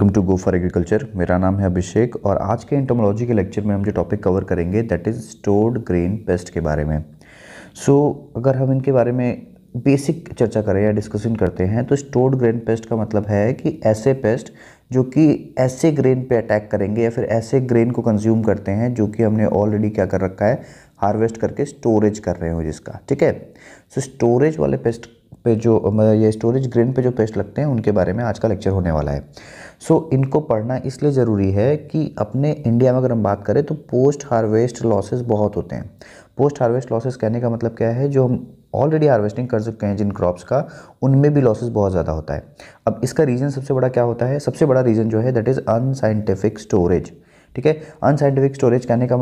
Welcome to go for agriculture. मेरा नाम है अभिषेक और आज के एंटोमोलॉजी के लेक्चर में हम जो टॉपिक कवर करेंगे that is stored grain pest के बारे में। अगर हम इनके बारे में बेसिक चर्चा करें या डिस्कशन करते हैं तो स्टोर्ड ग्रेन पेस्ट का मतलब है कि ऐसे पेस्ट जो कि ऐसे ग्रेन पे अटैक करेंगे या फिर ऐसे ग्रेन को कंज्यूम करते हैं जो कि हमने ऑलरेडी क्या कर रखा है, हार्वेस्ट करके स्टोरेज कर रहे हो जिसका, ठीक है। सो स्टोरेज वाले पेस्ट पे जो ये स्टोरेज ग्रेन पे जो पेस्ट लगते हैं उनके बारे में आज का लेक्चर होने वाला है। सो इनको पढ़ना इसलिए ज़रूरी है कि अपने इंडिया में अगर हम बात करें तो पोस्ट हार्वेस्ट लॉसेस बहुत होते हैं। पोस्ट हार्वेस्ट लॉसेस कहने का मतलब क्या है, जो हम ऑलरेडी हार्वेस्टिंग कर चुके हैं जिन क्रॉप्स का, उनमें भी लॉसेस बहुत ज़्यादा होता है। अब इसका रीज़न सबसे बड़ा क्या होता है, सबसे बड़ा रीज़न जो है दैट इज़ अनसाइंटिफिक स्टोरेज, ठीक है। अनसाइंटिफिक स्टोरेज कहने का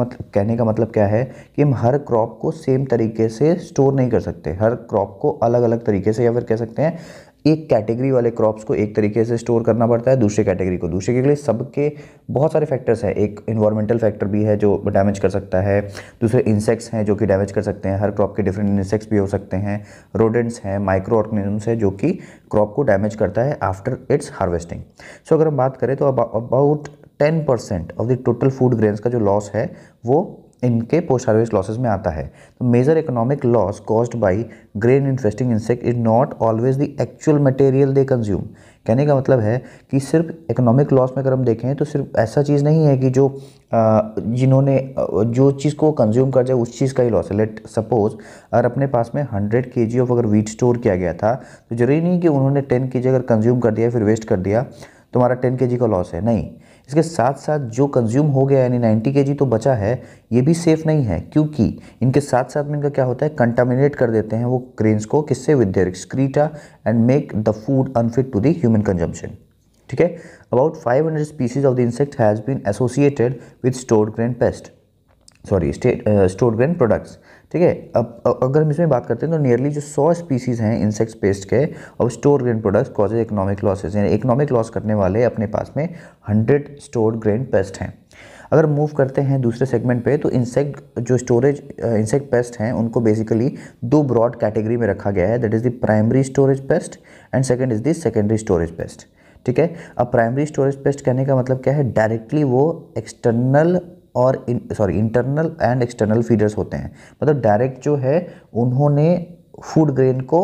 मतलब क्या है कि हम हर क्रॉप को सेम तरीके से स्टोर नहीं कर सकते, हर क्रॉप को अलग अलग तरीके से, या फिर कह सकते हैं एक कैटेगरी वाले क्रॉप्स को एक तरीके से स्टोर करना पड़ता है, दूसरे कैटेगरी को दूसरे के लिए। सबके बहुत सारे फैक्टर्स हैं, एक इन्वायरमेंटल फैक्टर भी है जो डैमेज कर सकता है, दूसरे इंसेक्ट्स हैं जो कि डैमेज कर सकते हैं, हर क्रॉप के डिफरेंट इंसेक्ट्स भी हो सकते हैं, रोडेंट्स हैं, माइक्रो ऑर्गेनिजम्स हैं जो कि क्रॉप को डैमेज करता है आफ्टर इट्स हार्वेस्टिंग। सो अगर हम बात करें तो about 10% of the total food grains का जो लॉस है वो इनके पोस्ट हार्वेस्ट लॉसेस में आता है। तो major economic loss caused by grain infesting insect is not always the actual material they consume. कहने का मतलब है कि सिर्फ इकोनॉमिक लॉस में अगर हम देखें तो सिर्फ ऐसा चीज़ नहीं है कि जो चीज़ को कंज्यूम कर जाए उस चीज़ का ही लॉस है। लेट सपोज अगर अपने पास में 100 kg ऑफ अगर वीट स्टोर किया गया था तो जरूरी नहीं कि उन्होंने 10 kg अगर कंज्यूम कर दिया फिर वेस्ट कर दिया तुम्हारा 10 kg का लॉस है, नहीं। इसके साथ साथ जो कंज्यूम हो गया यानी 90 kg तो बचा है, ये भी सेफ़ नहीं है क्योंकि इनके साथ साथ में इनका क्या होता है, कंटामिनेट कर देते हैं वो ग्रेन्स को, किससे, with their excreta and make the food unfit to the human consumption, ठीक है। About 500 species of the insect has been associated with stored grain products, ठीक है। अब अगर हम इसमें बात करते हैं तो नियरली जो 100 स्पीसीज़ हैं इंसेक्ट्स पेस्ट के और store grain products causes economic losses, यानी इकोनॉमिक लॉस करने वाले अपने पास में 100 स्टोर्ड ग्रेन पेस्ट हैं। अगर मूव करते हैं दूसरे सेगमेंट पे तो इंसेक्ट जो स्टोरेज इंसेक्ट पेस्ट हैं उनको बेसिकली दो ब्रॉड कैटेगरी में रखा गया है, that is the primary storage pest and second is the secondary storage pest, ठीक है। अब प्राइमरी स्टोरेज पेस्ट कहने का मतलब क्या है, डायरेक्टली वो इंटरनल एंड एक्सटर्नल फीडर्स होते हैं, मतलब डायरेक्ट जो है उन्होंने फूड ग्रेन को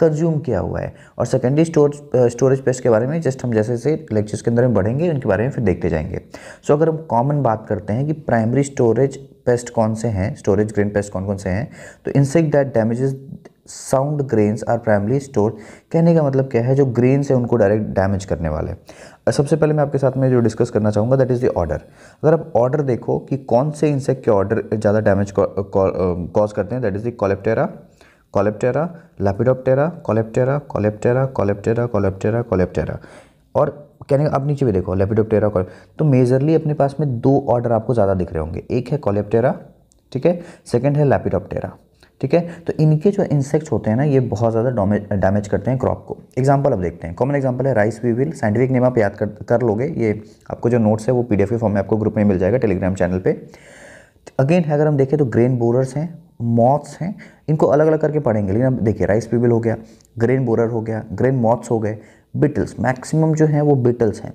कंज्यूम किया हुआ है। और सेकेंडरी स्टोरेज पेस्ट के बारे में जस्ट हम जैसे जैसे लेक्चर्स के अंदर में बढ़ेंगे उनके बारे में फिर देखते जाएंगे। सो अगर हम कॉमन बात करते हैं कि प्राइमरी स्टोरेज पेस्ट कौन से हैं, स्टोरेज ग्रेन पेस्ट कौन कौन से हैं, तो insect that damages sound grains are primary store. कहने का मतलब क्या है, जो ग्रेन्स है उनको डायरेक्ट डैमेज करने वाले। सबसे पहले मैं आपके साथ में जो डिस्कस करना चाहूँगा दैट इज़ द ऑर्डर। अगर आप ऑर्डर देखो कि कौन से इंसेक्ट के ऑर्डर ज़्यादा डैमेज कॉज करते हैं, that is the coleoptera, lepidoptera, coleoptera. और कहने का आप नीचे भी देखो लेपिडोप्टेरा, तो मेजरली अपने पास में दो ऑर्डर आपको ज़्यादा दिख रहे होंगे, एक है कोलेप्टेरा, ठीक है, सेकेंड है लेपिडोप्टेरा, ठीक है। तो इनके जो इंसेक्ट्स होते हैं ना, ये बहुत ज़्यादा डैमेज करते हैं क्रॉप को। एग्जांपल अब देखते हैं, कॉमन एग्जांपल है राइस वीविल। साइंटिफिक नेम आप याद कर लोगे, ये आपको जो नोट्स है वो पीडीएफ के फॉर्म में आपको ग्रुप में मिल जाएगा टेलीग्राम चैनल पे। अगेन अगर हम देखें तो ग्रेन बोरर्स हैं, मॉथ्स हैं, इनको अलग अलग करके पढ़ेंगे, लेकिन अब देखिए राइस वीविल हो गया, ग्रेन बोरर हो गया, ग्रेन मॉथ्स हो गए, बिटल्स मैक्सिमम जो हैं वो बिटल्स हैं।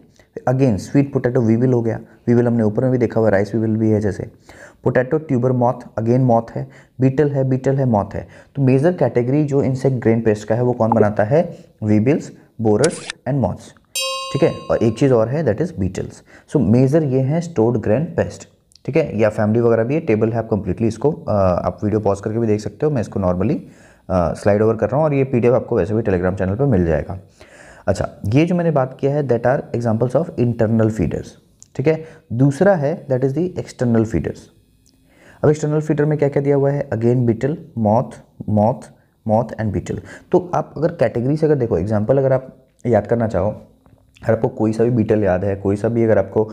अगेन स्वीट पोटैटो वीविल हो गया, वीविल हमने ऊपर में भी देखा हुआ, राइस वीविल भी है जैसे, potato tuber moth, again moth है, बीटल है, मॉथ है। तो मेजर कैटेगरी जो इंसेक्ट ग्रेन पेस्ट का है वो कौन बनाता है, वीबिल्स, बोरर्स एंड मॉथ्स, ठीक है। और एक चीज़ और है that is beetles. So major ये हैं स्टोर्ड ग्रेन पेस्ट, ठीक है, या फैमिली वगैरह भी। ये टेबल है, आप कंप्लीटली इसको आप वीडियो पॉज करके भी देख सकते हो, मैं इसको नॉर्मली स्लाइड ओवर कर रहा हूँ और ये पीडीएफ आपको वैसे भी टेलीग्राम चैनल पर मिल जाएगा। अच्छा, ये जो मैंने बात किया है that are examples of internal feeders, ठीक है। दूसरा है that is the external feeders. अब एक्सटर्नल फीडर में क्या क्या दिया हुआ है, again beetle, moth and beetle. तो आप अगर कैटेगरी से अगर देखो, एग्जांपल अगर आप याद करना चाहो, अगर आपको कोई सा भी बीटल याद है, कोई सा भी अगर आपको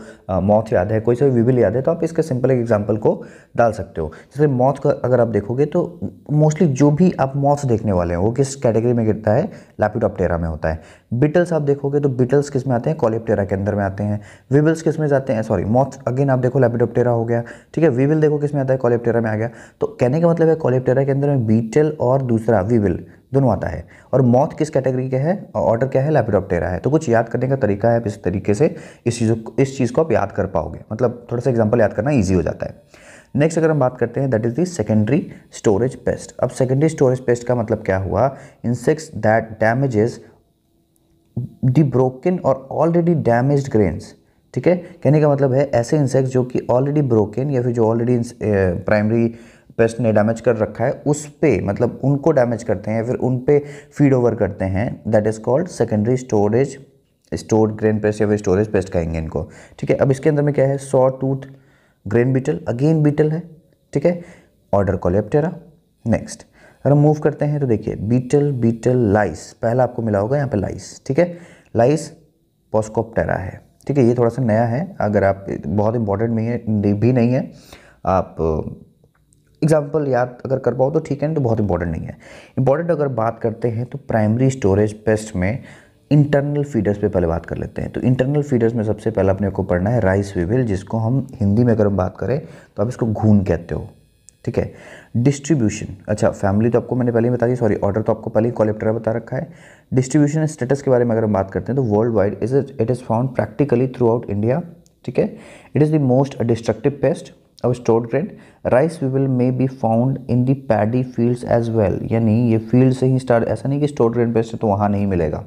मॉथ याद है, कोई सा भी वीबिल याद है, तो आप इसके सिंपल एक एग्जांपल को डाल सकते हो। जैसे मॉथ का अगर आप देखोगे तो मोस्टली जो भी आप मॉथ देखने वाले हैं वो किस कैटेगरी में गिरता है, लेपिडोप्टेरा में होता है। बिटल्स आप देखोगे तो बिटल्स किस में आते हैं, कोलेप्टेरा के अंदर में आते हैं। वीबिल्स किस में जाते हैं, मॉथ अगेन आप देखो लेपिडोप्टेरा हो गया, ठीक है। वीबिल देखो किस में आता है, कोलेप्टेरा में आ गया। तो कहने का मतलब है कोलेप्टेरा के अंदर में बीटल और दूसरा वीबिल, दोनों आता है। और मॉथ किस कैटेगरी के है, ऑर्डर क्या है, लेपिडोप्टेरा है। तो कुछ याद करने का तरीका है, आप इस तरीके से इस चीज़ को आप याद कर पाओगे, मतलब थोड़ा सा एग्जाम्पल याद करना ईजी हो जाता है। नेक्स्ट अगर हम बात करते हैं that is the secondary storage pest. अब सेकेंडरी स्टोरेज पेस्ट का मतलब क्या हुआ, insects that damages the broken और ऑलरेडी डैमेज्ड ग्रेन्स। ठीक है, कहने का मतलब है ऐसे इंसेक्ट्स जो कि ऑलरेडी ब्रोकन या फिर जो ऑलरेडी प्राइमरी पेस्ट ने डैमेज कर रखा है उस पे, मतलब उनको डैमेज करते हैं या फिर उन पे फीड ओवर करते हैं, that is called secondary storage, stored grain pest या फिर स्टोरेज पेस्ट कहेंगे इनको। ठीक है, अब इसके अंदर में क्या है, saw tooth grain beetle, again beetle है। ठीक है, ऑर्डर कोलेप्टेरा। नेक्स्ट अगर हम मूव करते हैं तो देखिए बीटल, बीटल, लाइस, पहला आपको मिला होगा यहाँ पे लाइस। ठीक है, लाइस पोस्कोप्टेरा है। ठीक है, ये थोड़ा सा नया है, अगर आप बहुत इंपॉर्टेंट भी नहीं है, आप एग्जाम्पल याद अगर कर पाओ तो ठीक है, नहीं तो बहुत इंपॉर्टेंट नहीं है। इंपॉर्टेंट अगर बात करते हैं तो प्राइमरी स्टोरेज पेस्ट में इंटरनल फीडर्स पे पहले बात कर लेते हैं। तो इंटरनल फीडर्स में सबसे पहले अपने को पढ़ना है राइस वीविल, जिसको हम हिंदी में अगर हम बात करें तो आप इसको घून कहते हो। ठीक है, डिस्ट्रीब्यूशन, अच्छा फैमिली तो आपको मैंने पहले ही बता दी, सॉरी ऑर्डर तो आपको पहले ही कोलेप्टेरा बता रखा है। डिस्ट्रीब्यूशन स्टेटस के बारे में अगर हम बात करते हैं तो world wide it is found practically throughout India. ठीक है, it is the most destructive pest और stored grain. Rice weevil may be found in the paddy fields as well, यानी ये फील्ड से ही स्टार्ट, ऐसा नहीं कि स्टोर्ड ग्रेन पेस्ट है तो वहाँ नहीं मिलेगा,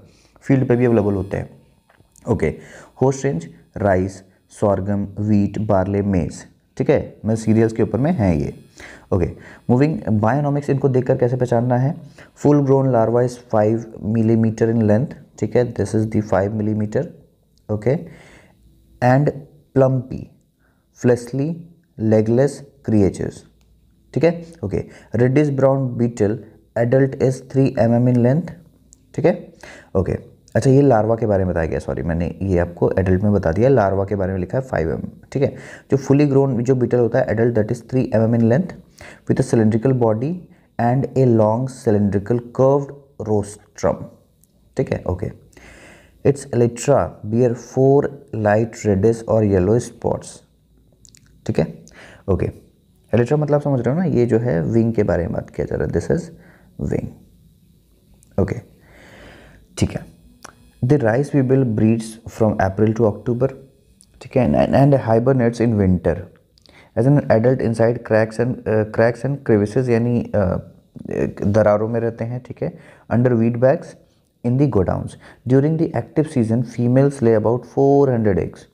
फील्ड पे भी अवेलेबल होते हैं। Okay, host range rice, sorghum, wheat, barley, maize. ठीक है, मैं सीरियल्स के ऊपर में है ये। ओके, मूविंग बायोनॉमिक्स, इनको देखकर कैसे पहचानना है, full grown larva is 5 millimetre in length. ठीक है, this is the 5 millimetre. Okay, and plumpy fleshly legless creatures. ठीक है, okay, reddish brown beetle adult is 3 mm in length. ठीक है, ओके, अच्छा ये लार्वा के बारे में बताया गया, सॉरी मैंने ये आपको एडल्ट में बता दिया, लार्वा के बारे में लिखा है 5 mm। ठीक है, जो फुली ग्रोन जो बीटल होता है adult that is 3 mm in length with a cylindrical body and a long cylindrical curved rostrum. ठीक है, okay, its elytra bear 4 light reddish और येलो स्पॉट्स। ठीक है, ओके, एलिट्रा मतलब समझ रहे हो ना, ये जो है विंग के बारे में बात किया जा रहा है, दिस इज विंग। ओके, ठीक है, the rice weevil breeds from April to October. ठीक है, and hibernates in winter as an adult inside cracks and crevices, यानी दरारों में रहते हैं। ठीक है, under wheat bags in the godowns. During the active season females lay about 400 eggs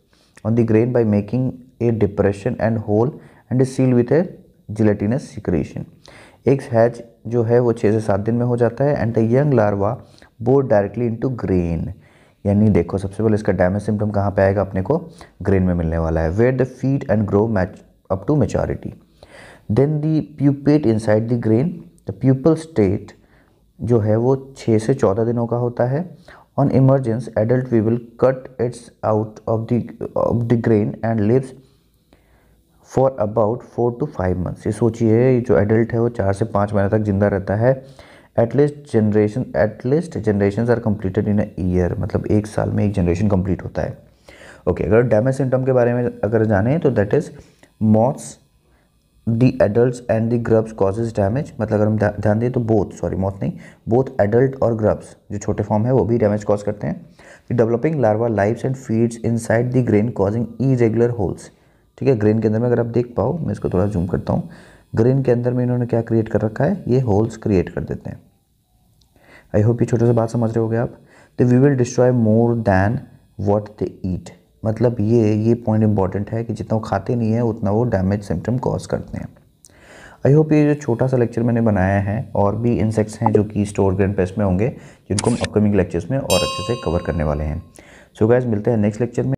on the grain by making a depression and hole and seal with a gelatinous secretion. Eggs hatch जो है वो 6 से 7 दिन में हो जाता है and the young larva bore directly into grain, यानी देखो सबसे पहले इसका डैमेज सिम्टम कहाँ पे आएगा, अपने को ग्रेन में मिलने वाला है, where the feed and grow match up to maturity. Then the pupate inside the grain, the pupal state जो है वो 6 से 14 दिनों का होता है। On emergence adult we will cut its out of the grain and lives for about 4 to 5 months। ये सोचिए जो एडल्ट है वो 4 से 5 महीने तक जिंदा रहता है। At least generation are completed in a year, मतलब एक साल में एक जनरेशन कंप्लीट होता है। ओके, अगर डैमेज सिम्टम के बारे में अगर जाने तो that is moths the adults and the grubs causes damage, मतलब अगर हम ध्यान दें तो बोथ एडल्ट और ग्रब्स जो छोटे फॉर्म है वो भी डैमेज कॉज करते हैं। The developing larva lives and feeds inside the grain causing irregular holes. ठीक है, ग्रेन के अंदर में अगर आप देख पाओ, मैं इसको थोड़ा जूम करता हूँ, ग्रेन के अंदर में इन्होंने क्या क्रिएट कर रखा है, ये होल्स क्रिएट कर देते हैं। आई होप ये छोटे से बात समझ रहे होगे आप। The we will destroy more than what they eat, मतलब ये पॉइंट इंपॉर्टेंट है कि जितना वो खाते नहीं है उतना वो डैमेज सिम्टम कॉज करते हैं। आई होप ये जो छोटा सा लेक्चर मैंने बनाया है, और भी इंसेक्ट्स हैं जो कि स्टोर ग्रेन पेस्ट में होंगे, जिनको हम अपकमिंग लेक्चर्स में और अच्छे से कवर करने वाले हैं। सो गाइज, मिलते हैं नेक्स्ट लेक्चर में।